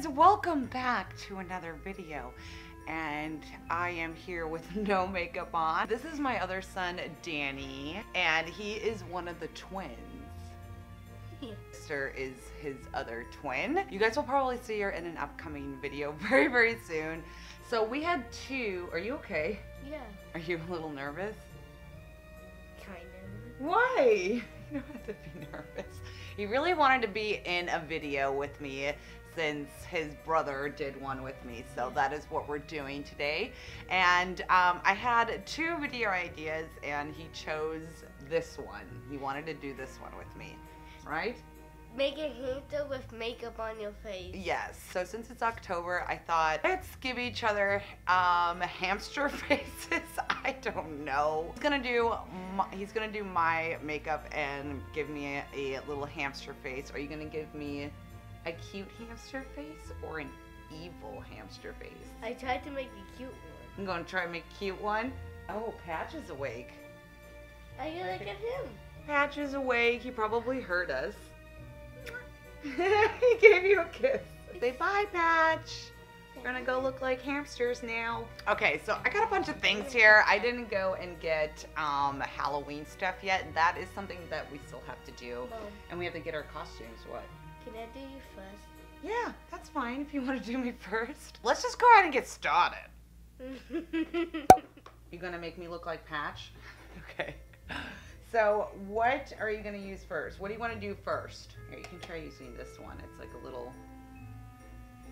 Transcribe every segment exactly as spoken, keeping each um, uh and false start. friends, welcome back to another video, and I am here with no makeup on. This is my other son, Danny, and he is one of the twins. Yeah. Sister is his other twin. You guys will probably see her in an upcoming video very, very soon. So we had two. Are you okay? Yeah. Are you a little nervous? Kind of. Why? You don't have to be nervous. He really wanted to be in a video with me since his brother did one with me. So that is what we're doing today. And um, I had two video ideas and he chose this one. He wanted to do this one with me, right? Make it hinta with makeup on your face. Yes. So since it's October, I thought let's give each other um, hamster faces. I don't know. He's gonna do my, he's gonna do my makeup and give me a, a little hamster face. Are you gonna give me a cute hamster face or an evil hamster face? I tried to make a cute one. I'm gonna try to make a cute one. Oh, Patch is awake. Are you looking at him? Patch is awake. He probably heard us. He gave you a kiss. Say bye, Patch. We're gonna go look like hamsters now. Okay, so I got a bunch of things here. I didn't go and get um, Halloween stuff yet. That is something that we still have to do. Mom. And we have to get our costumes. What? Can I do you first? Yeah, that's fine if you want to do me first. Let's just go ahead and get started. You gonna make me look like Patch? Okay. So what are you going to use first? What do you want to do first? Here, you can try using this one. It's like a little,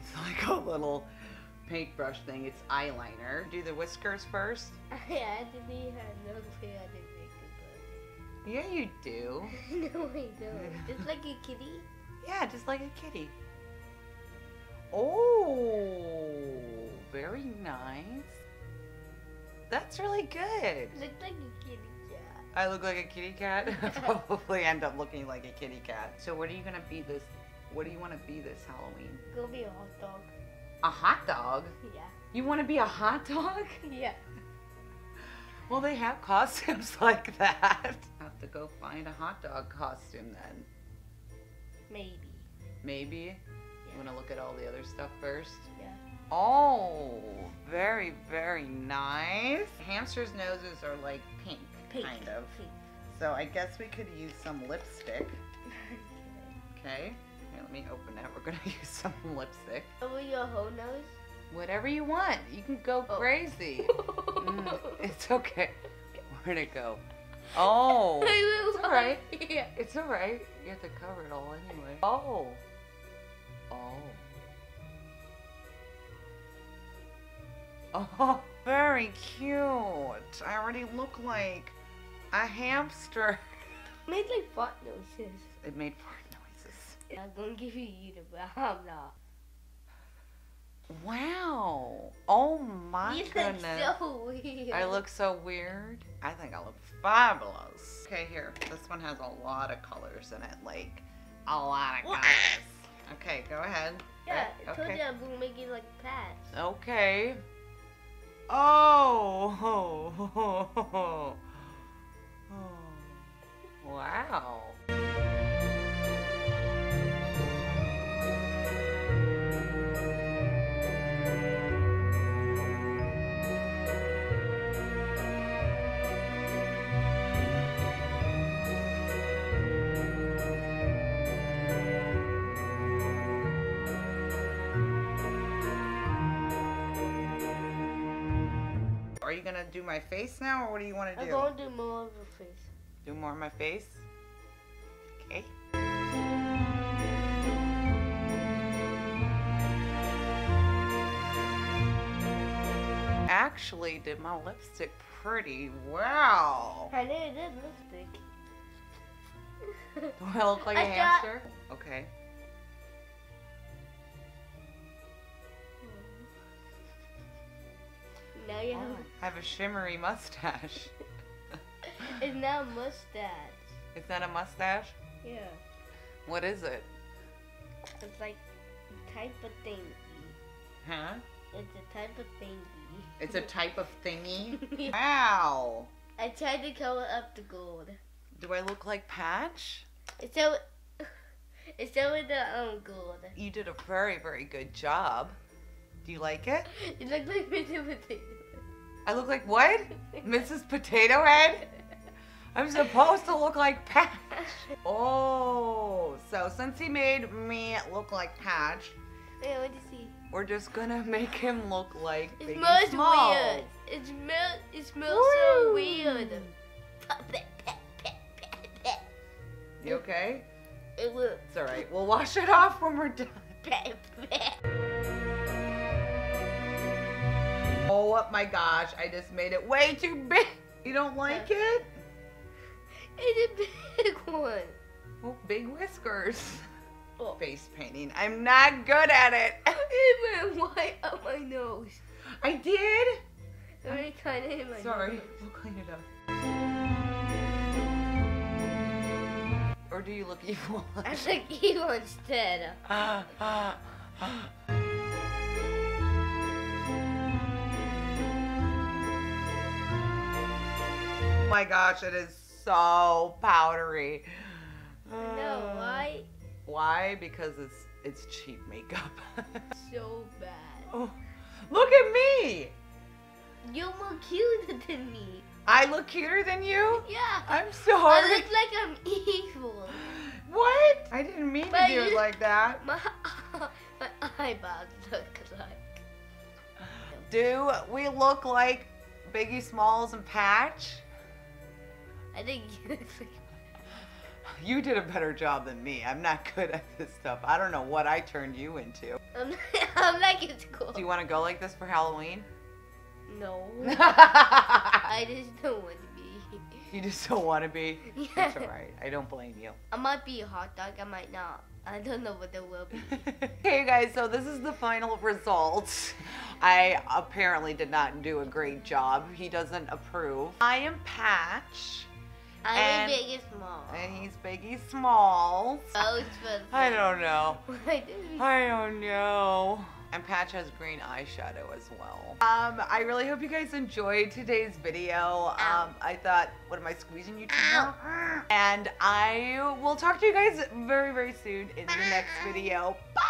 it's like a little paintbrush thing. It's eyeliner. Do the whiskers first. I had to be had no way I didn't make a brush. Yeah, you do. No, I don't. Just like a kitty? Yeah, just like a kitty. Oh, very nice. That's really good. Looks like a kitty. I look like a kitty cat. I probably end up looking like a kitty cat. So what are you gonna be this? What do you want to be this Halloween? Go be a hot dog. A hot dog? Yeah. You want to be a hot dog? Yeah. Well, they have costumes like that. I have to go find a hot dog costume then. Maybe. Maybe. Yeah. You want to look at all the other stuff first? Yeah. Oh, very very nice. Hamsters' noses are like pink. Pink. Kind of. Pink. So I guess we could use some lipstick. Okay. Here, let me open it. We're gonna use some lipstick. Over your whole nose? Whatever you want. You can go oh. crazy. Mm, it's okay. Where'd it go? Oh. It's all right. Yeah. It's all right. You have to cover it all anyway. Oh. Oh. Oh. Very cute. I already look like a hamster. It made like fart noises. It made fart noises. I'm gonna give you either, but I'm not. Wow. Oh my you goodness. You look so weird. I look so weird. I think I look fabulous. Okay, here. This one has a lot of colors in it. Like, a lot of colors. Okay, go ahead. Yeah, I told okay. you I'm gonna make it like Patch. Okay. Oh, oh, oh, oh, oh, wow. Are you gonna do my face now, or what do you want to do? I'm gonna do more of your face. Do more of my face? Okay. Actually, did my lipstick pretty well. I did lipstick. Do I look like I a hamster? Okay. Now you have, oh, I have a shimmery mustache. It's not a mustache. It's not a mustache? Yeah. What is it? It's like a type of thingy. Huh? It's a type of thingy. It's a type of thingy? Wow. I tried to color up the gold. Do I look like Patch? So It's done with the um, gold. You did a very, very good job. Do you like it? You look like Missus Potato. I look like what? Missus Potato Head? I'm supposed to look like Patch. Oh, so since he made me look like Patch. Wait, what did he? We're just gonna make him look like it Biggie smells Smalls. Weird. It smells. It smells Woo. So weird. You okay? It will. It's all right. We'll wash it off when we're done. Oh my gosh! I just made it way too big. You don't like it? It's a big one. Oh, big whiskers. Oh. Face painting. I'm not good at it. It went right up my nose. I did? It really kind of hit my Sorry. nose. Sorry, we'll clean it up. Or do you look evil? I look evil instead. Uh, uh, uh. Oh my gosh, it is so powdery. I know, why? Why? Because it's it's cheap makeup. So bad. Oh, look at me. You look cuter than me. I look cuter than you? Yeah. I'm sorry. I look like I'm evil. What? I didn't mean but to do it like that. My my eyeballs look like. Do we look like Biggie Smalls and Patch? I think you look like. You did a better job than me. I'm not good at this stuff. I don't know what I turned you into. I'm not, I'm not good at school. Do you want to go like this for Halloween? No. I just don't want to be. You just don't want to be? Yeah. That's all right. I don't blame you. I might be a hot dog. I might not. I don't know what there will be. Okay, you guys. So this is the final result. I apparently did not do a great job. He doesn't approve. I am Patch. I'm Biggie Smalls. And he's Biggie Smalls. Oh, I don't know. I don't know. And Patch has green eyeshadow as well. Um, I really hope you guys enjoyed today's video. Um, I thought, what am I squeezing you to now? And I will talk to you guys very, very soon in the next video. Bye!